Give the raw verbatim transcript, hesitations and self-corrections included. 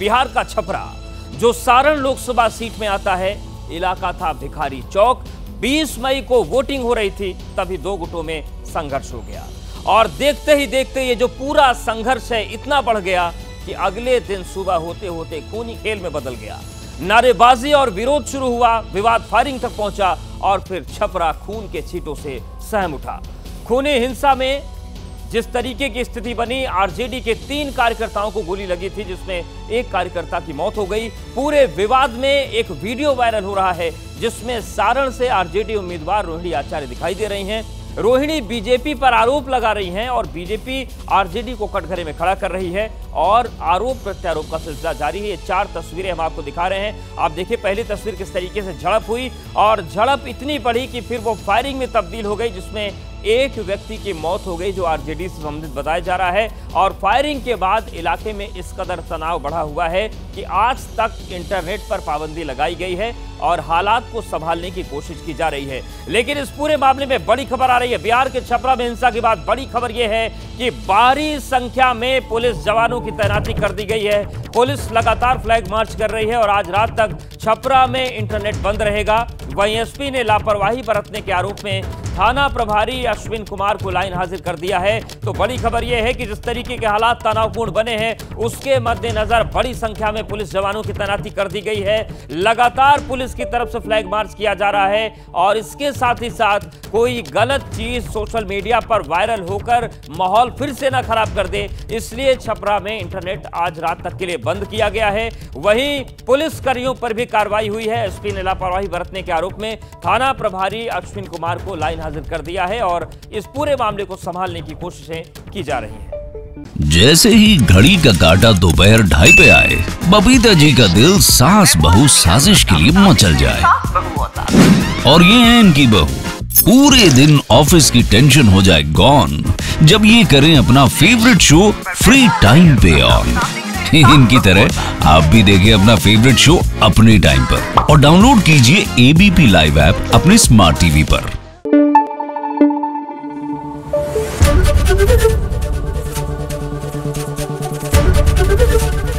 बिहार का छपरा जो सारण लोकसभा सीट में आता है, इलाका था भिखारी चौक। बीस मई को वोटिंग हो रही थी, तभी दो गुटों में संघर्ष हो गया और देखते ही देखते ये जो पूरा संघर्ष है इतना बढ़ गया कि अगले दिन सुबह होते होते खूनी खेल में बदल गया। नारेबाजी और विरोध शुरू हुआ, विवाद फायरिंग तक पहुंचा और फिर छपरा खून के छींटों से सहम उठा। खूनी हिंसा में जिस तरीके की स्थिति बनी, आरजेडी के तीन कार्यकर्ताओं को गोली लगी थी जिसमें एक कार्यकर्ता की मौत हो गई। पूरे विवाद में एक वीडियो वायरल हो रहा है जिसमें सारण से आरजेडी उम्मीदवार रोहिणी आचार्य दिखाई दे रही हैं। रोहिणी बीजेपी पर आरोप लगा रही हैं और बीजेपी आरजेडी को कटघरे में खड़ा कर रही है और आरोप प्रत्यारोप का सिलसिला जारी है। ये चार तस्वीरें हम आपको दिखा रहे हैं। आप देखिए पहली तस्वीर किस तरीके से झड़प हुई और झड़प इतनी बढ़ी कि फिर वो फायरिंग में तब्दील हो गई जिसमें एक व्यक्ति की मौत हो गई जो आरजेडी से संबंधित बताया जा रहा है। और फायरिंग के बाद इलाके में इस कदर तनाव बढ़ा हुआ है कि आज तक इंटरनेट पर पाबंदी लगाई गई है और हालात को संभालने की कोशिश की जा रही है। लेकिन इस पूरे मामले में बड़ी खबर आ रही है। बिहार के छपरा में हिंसा के बाद बड़ी खबर यह है कि भारी संख्या में पुलिस जवानों की तैनाती कर दी गई है। पुलिस लगातार फ्लैग मार्च कर रही है और आज रात तक छपरा में इंटरनेट बंद रहेगा। वहीं एसपी ने लापरवाही बरतने के आरोप में थाना प्रभारी अश्विन कुमार को लाइन हाजिर कर दिया है। तो बड़ी खबर यह है कि जिस तरीके के हालात तनावपूर्ण बने हैं उसके मद्देनजर बड़ी संख्या में पुलिस जवानों की तैनाती कर दी गई है। लगातार पुलिस की तरफ से फ्लैग मार्च किया जा रहा है और इसके साथ ही साथ कोई गलत चीज सोशल मीडिया पर वायरल होकर माहौल फिर से ना खराब कर दे, इसलिए छपरा में इंटरनेट आज रात तक के लिए बंद किया गया है। वहीं पुलिसकर्मियों पर भी कार्रवाई हुई है। एसपी ने लापरवाही बरतने के आरोप में थाना प्रभारी अश्विन कुमार को लाइन हाजिर कर दिया है और इस पूरे मामले को संभालने की कोशिशें की जा रही हैं। जैसे ही घड़ी का काटा दोपहर ढाई पे आए, बबीता जी का दिल सास बहू साजिश के लिए मचल जाए। और ये है इनकी बहू। पूरे दिन ऑफिस की टेंशन हो जाए गॉन जब ये करें अपना फेवरेट शो फ्री टाइम पे ऑन। इनकी तरह आप भी देखिए अपना फेवरेट शो अपने टाइम पर और डाउनलोड कीजिए एबीपी लाइव ऐप अपने स्मार्ट टीवी पर।